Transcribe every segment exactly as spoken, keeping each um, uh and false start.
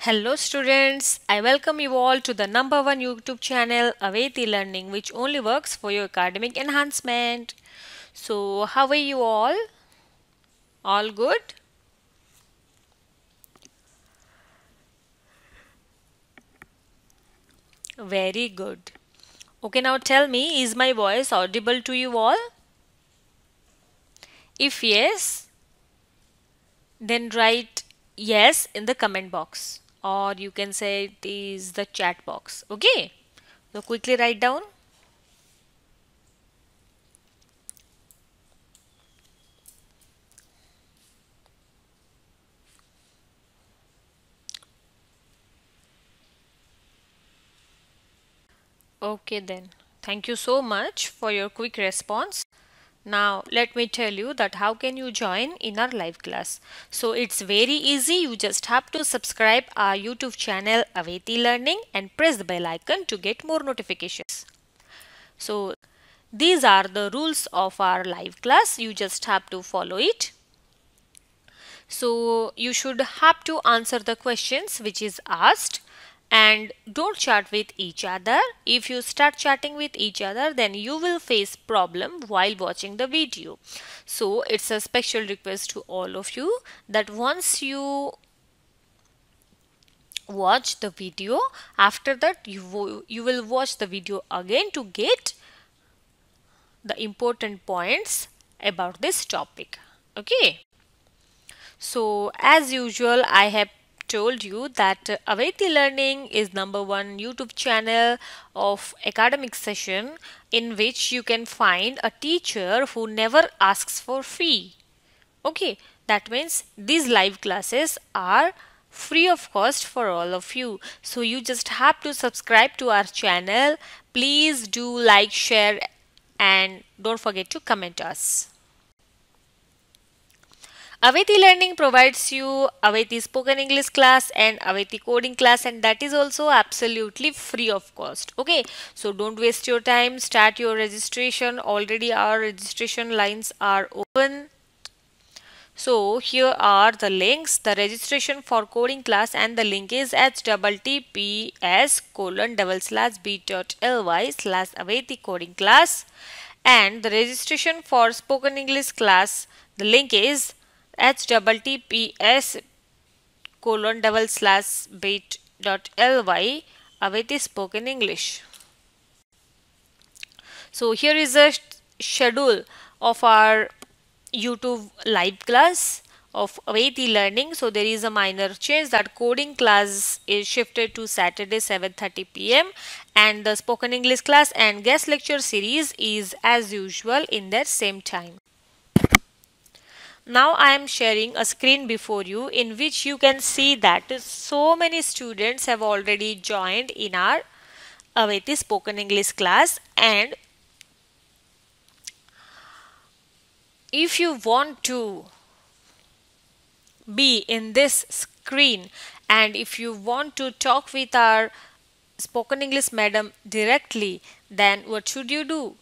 Hello students, I welcome you all to the number one YouTube channel Aveti Learning, which only works for your academic enhancement. So how are you all? All good? Very good. Okay, now tell me, is my voice audible to you all? If yes, then write yes in the comment box, or you can say it is the chat box. Okay, so quickly write down. Okay, then thank you so much for your quick response. Now let me tell you that how can you join in our live class. So it's very easy. You just have to subscribe our YouTube channel Aveti Learning and press the bell icon to get more notifications. So these are the rules of our live class. You just have to follow it. So you should have to answer the questions which is asked. And don't chat with each other. If you start chatting with each other, then you will face problem while watching the video. So it's a special request to all of you that once you watch the video, after that you, you will watch the video again to get the important points about this topic. Okay. So as usual, I have told you that uh, Aveti Learning is number one YouTube channel of academic session in which you can find a teacher who never asks for fee. Okay, that means these live classes are free of cost for all of you. So you just have to subscribe to our channel. Please do like, share, and don't forget to comment us. Aveti Learning provides you Aveti Spoken English class and Aveti Coding class, and that is also absolutely free of cost. Okay, so don't waste your time. Start your registration. Already our registration lines are open. So here are the links. The registration for coding class and the link is h t t p s colon slash slash b dot l y slash Aveti Coding class, and the registration for Spoken English class, the link is h t t p s colon slash slash bit dot l y Aveti Spoken English. So here is a schedule of our YouTube live class of Aveti Learning. So there is a minor change that coding class is shifted to Saturday seven thirty p m and the Spoken English class and guest lecture series is as usual in their same time. Now I am sharing a screen before you in which you can see that so many students have already joined in our Aveti Spoken English class, and if you want to be in this screen and if you want to talk with our Spoken English madam directly, then what should you do?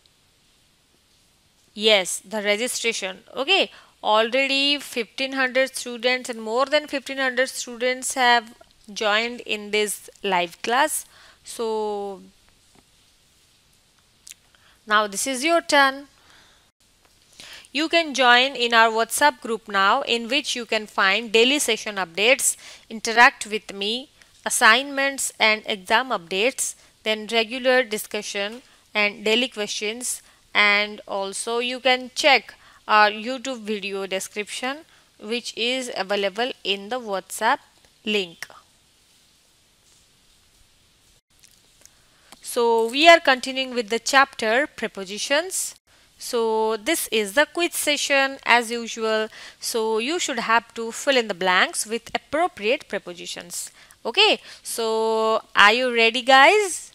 Yes, the registration. Okay. Already fifteen hundred students and more than fifteen hundred students have joined in this live class. So now this is your turn. You can join in our WhatsApp group now, in which you can find daily session updates, interact with me, assignments and exam updates, then regular discussion and daily questions, and also you can check our YouTube video description which is available in the WhatsApp link. So we are continuing with the chapter prepositions. So this is the quiz session as usual. So you should have to fill in the blanks with appropriate prepositions. Okay, so are you ready, guys?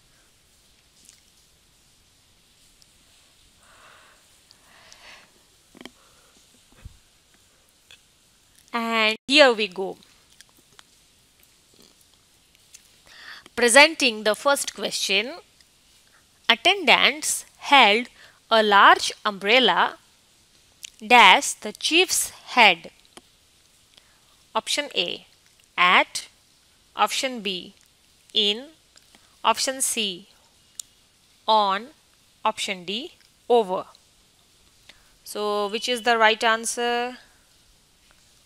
And here we go. Presenting the first question. Attendants held a large umbrella dash the chief's head. Option A, at option B in, option C on, option D over. So which is the right answer?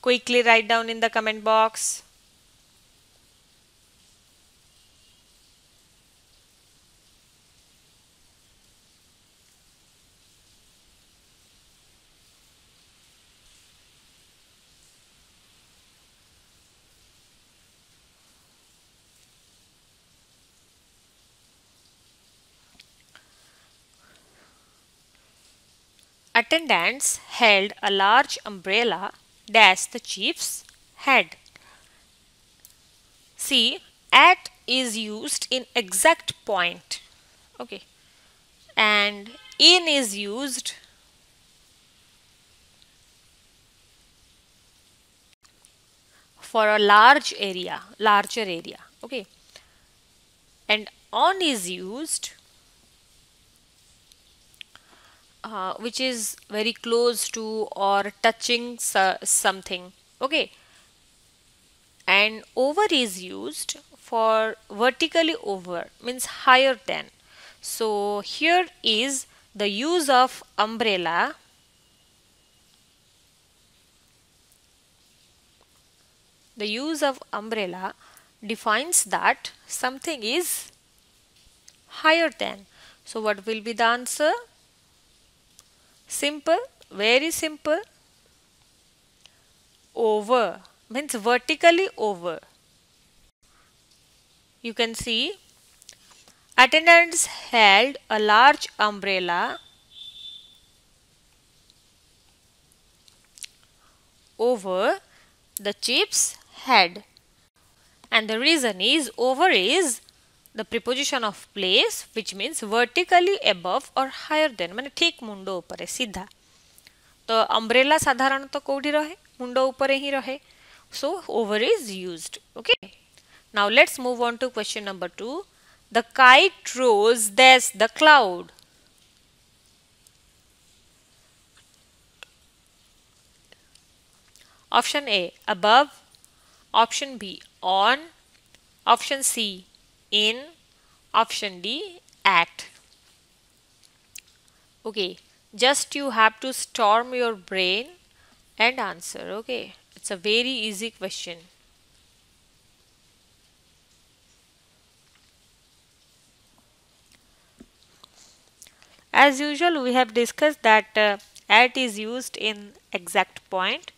Quickly write down in the comment box. Attendants held a large umbrella dash the chief's head. See, at is used in exact point, okay, and in is used for a large area, larger area, okay, and on is used Uh, which is very close to or touching something, okay, and over is used for vertically over, means higher than. So here is the use of umbrella the use of umbrella defines that something is higher than. So what will be the answer? Simple, very simple. Over means vertically over. You can see attendants held a large umbrella over the chief's head, and the reason is over is the preposition of place, which means vertically above or higher than, मैंने ठीक मुंडो ऊपर है सीधा. तो umbrella साधारणतः कोड़ी रहे, मुंडो ऊपर ही रहे. So over is used. Okay. Now let's move on to question number two. The kite rose dash the cloud. Option A above, option B on, option C in, option D at. Okay, just you have to storm your brain and answer. Okay, it's a very easy question. As usual, we have discussed that uh, at is used in exact point,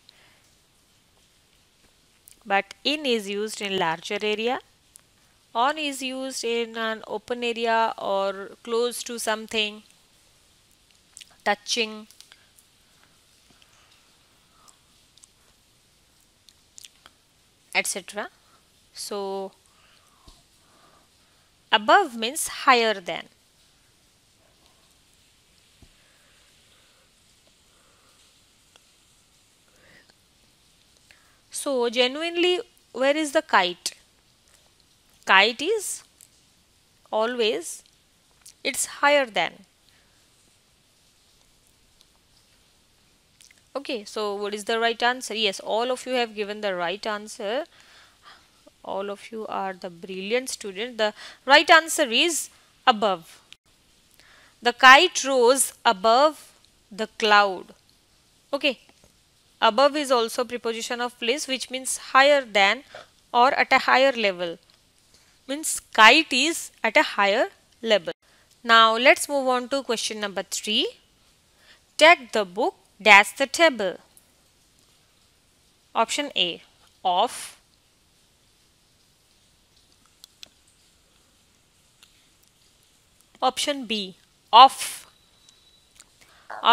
but in is used in larger area. On is used in an open area or close to something, touching. et cetera. So above means higher than. So genuinely, where is the kite? Kite is always, it's higher than. Okay, so what is the right answer? Yes, all of you have given the right answer. All of you are the brilliant students. The right answer is above. The kite rose above the cloud. Okay, above is also preposition of place, which means higher than or at a higher level. Means kite is at a higher level. Now let's move on to question number three. Take the book dash the table. Option A off, option B off,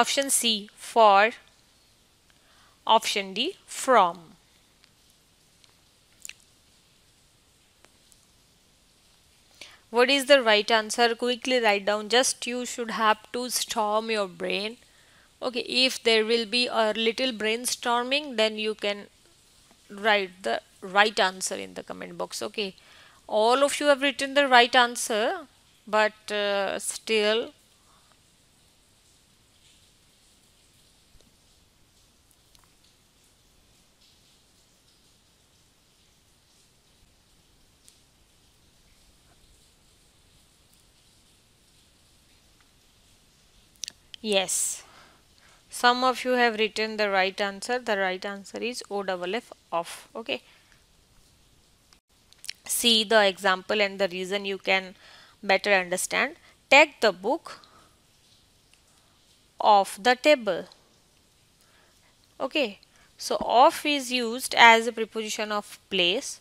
option C for, option D from. What is the right answer? Quickly write down. Just you should have to storm your brain. Okay, if there will be a little brainstorming, then you can write the right answer in the comment box. Okay, all of you have written the right answer, but uh, still Yes. Some of you have written the right answer. The right answer is O F F, off. Okay. See the example and the reason you can better understand. Take the book off the table. Okay. So off is used as a preposition of place.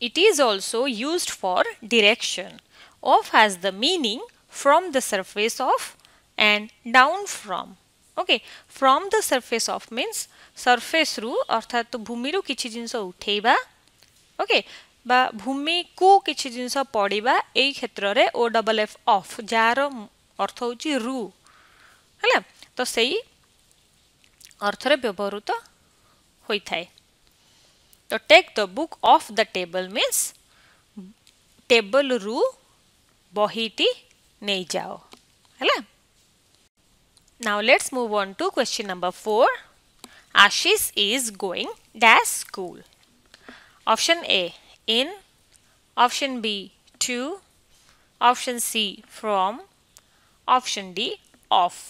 It is also used for direction. Off has the meaning from the surface of and down from. Okay, from the surface of means surface ru अर्थात भूमि रू किछि जिंस उठेबा. Okay, बा भूमि को किछि जिंस पड़ीबा एई क्षेत्र रे O double F off जार अर्थ होची रू हला तो सेही अर्थ रे व्यवहृत होई थाए. तो take the book off the table means table रु बहीटी नहीं जाओ है. Now let's move on to question number four. Ashish is going dash school. Option A in, option B to, option C from, option D off.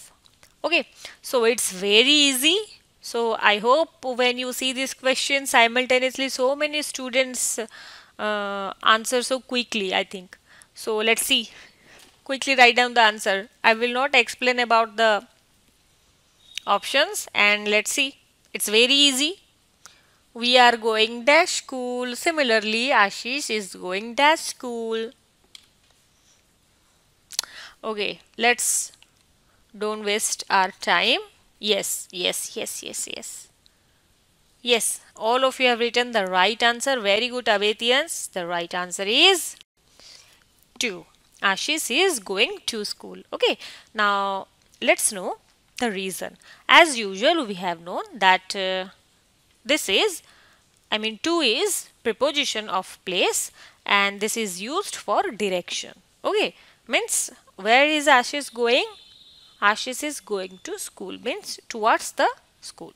Okay, so it's very easy. So I hope when you see this question simultaneously, so many students uh, answer so quickly, I think. So let's see. Quickly write down the answer. I will not explain about the options and let's see. It's very easy. We are going dash school. Similarly, Ashish is going dash school. Okay, let's don't waste our time. Yes, yes, yes, yes, yes. Yes, all of you have written the right answer. Very good, Avetians. The right answer is two. Ashish is going to school. Okay, now let's know the reason. As usual, we have known that uh, this is, I mean, to is preposition of place and this is used for direction. Okay, means where is Ashish going? Ashish is going to school, means towards the school.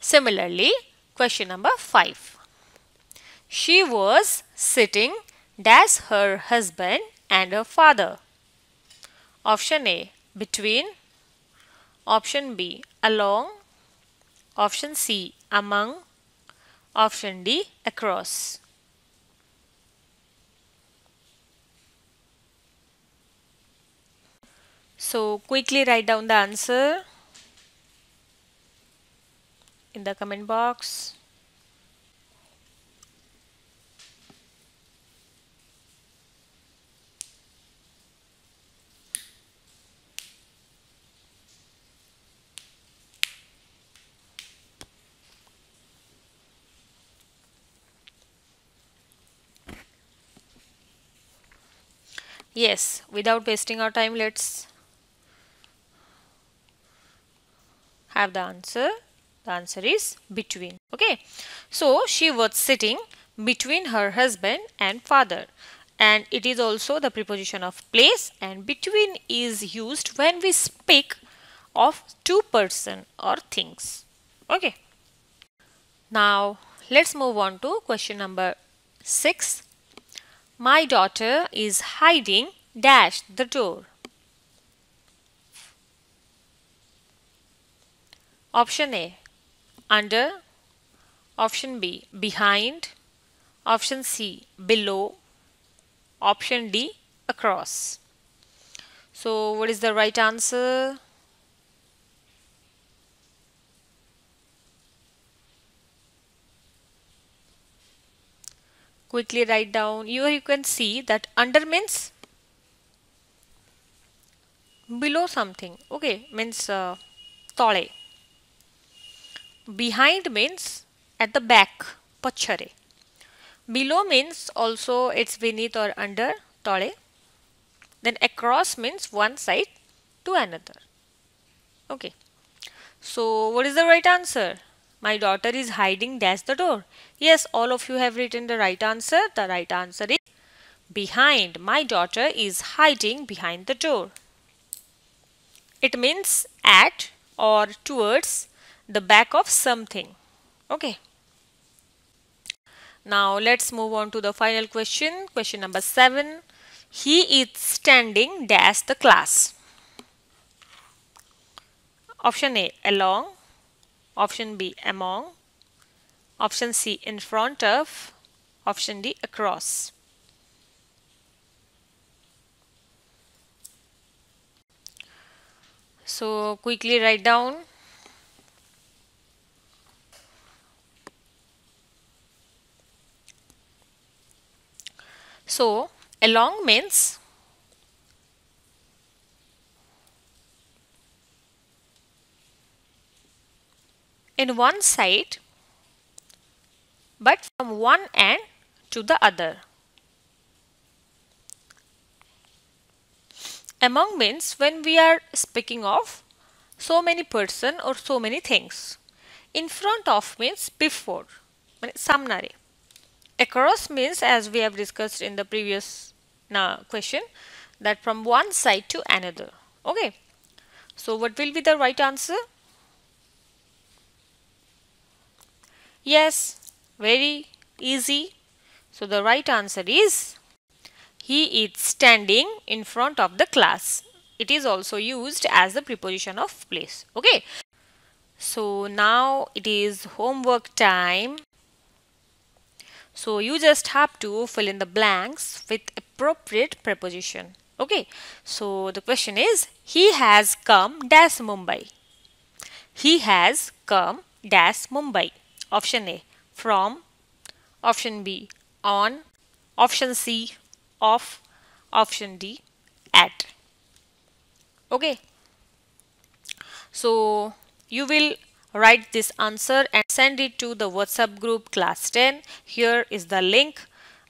Similarly, question number five. She was sitting dash her husband and her father. Option A between, option B along, option C among, option D across. So quickly write down the answer in the comment box. Yes, without wasting our time, let's have the answer. The answer is between. Okay, so she was sitting between her husband and father, and it is also the preposition of place, and between is used when we speak of two person or things. Okay, now let's move on to question number six. My daughter is hiding dash the door. Option A under, option B behind, option C below, option D across. So what is the right answer? Quickly write down. Here you can see that under means below something. Okay, means uh, tole. Behind means at the back, pachare. Below means also it's beneath or under, tole. Then across means one side to another. Okay. So what is the right answer? My daughter is hiding dash the door. Yes, all of you have written the right answer. The right answer is behind. My daughter is hiding behind the door. It means at or towards the back of something. Okay. Now let's move on to the final question. Question number seven. He is standing dash the class. Option A, along. Option B, among. Option C, in front of. Option D, across. So quickly write down. So along means in one side, but from one end to the other. Among means when we are speaking of so many person or so many things. In front of means before, samnare. Across means, as we have discussed in the previous question, that from one side to another. Okay. So what will be the right answer? Yes, very easy. So the right answer is he is standing in front of the class. It is also used as the preposition of place. Okay. So now it is homework time. So you just have to fill in the blanks with appropriate preposition. Okay. So the question is, he has come dash Mumbai. He has come dash Mumbai. Option A, from. Option B, on. Option C, of. Option D, at. Okay. So you will write this answer and send it to the WhatsApp group class ten. Here is the link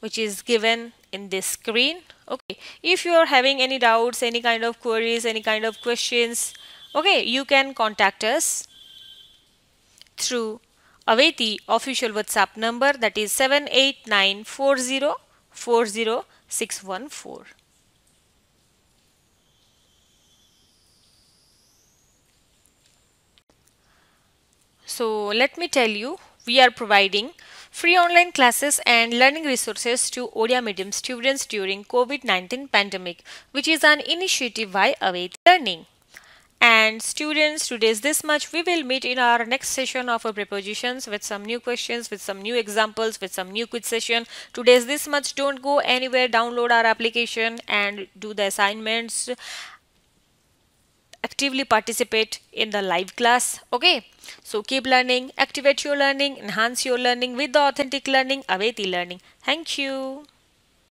which is given in this screen. Okay. If you are having any doubts, any kind of queries, any kind of questions, okay, you can contact us through Aveti official WhatsApp number, that is seven eight nine four zero four zero six one four. So let me tell you, we are providing free online classes and learning resources to Odia medium students during COVID nineteen pandemic, which is an initiative by Aveti Learning. And students, today's this much. We will meet in our next session of prepositions with some new questions, with some new examples, with some new quiz session. Today's this much. Don't go anywhere. Download our application and do the assignments. Actively participate in the live class. Okay. So keep learning, activate your learning, enhance your learning with the authentic learning, Aveti Learning. Thank you.